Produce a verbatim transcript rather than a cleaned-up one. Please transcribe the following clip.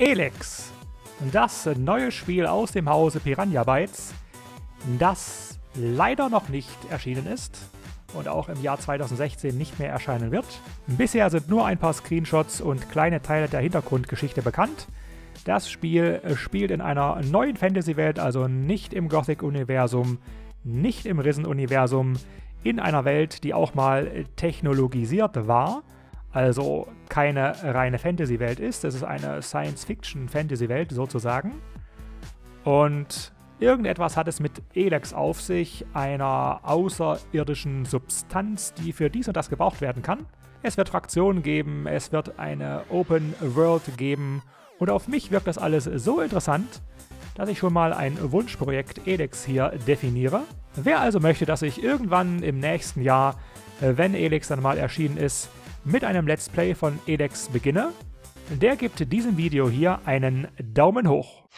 Elex, das neue Spiel aus dem Hause Piranha Bytes, das leider noch nicht erschienen ist und auch im Jahr zweitausendsechzehn nicht mehr erscheinen wird. Bisher sind nur ein paar Screenshots und kleine Teile der Hintergrundgeschichte bekannt. Das Spiel spielt in einer neuen Fantasy-Welt, also nicht im Gothic-Universum, nicht im Risen-Universum, in einer Welt, die auch mal technologisiert war. Also keine reine Fantasy-Welt ist, es ist eine Science-Fiction-Fantasy-Welt sozusagen. Und irgendetwas hat es mit Elex auf sich, einer außerirdischen Substanz, die für dies und das gebraucht werden kann. Es wird Fraktionen geben, es wird eine Open World geben und auf mich wirkt das alles so interessant, dass ich schon mal ein Wunschprojekt Elex hier definiere. Wer also möchte, dass ich irgendwann im nächsten Jahr, wenn Elex dann mal erschienen ist, mit einem Let's Play von Elex beginne, der gibt diesem Video hier einen Daumen hoch.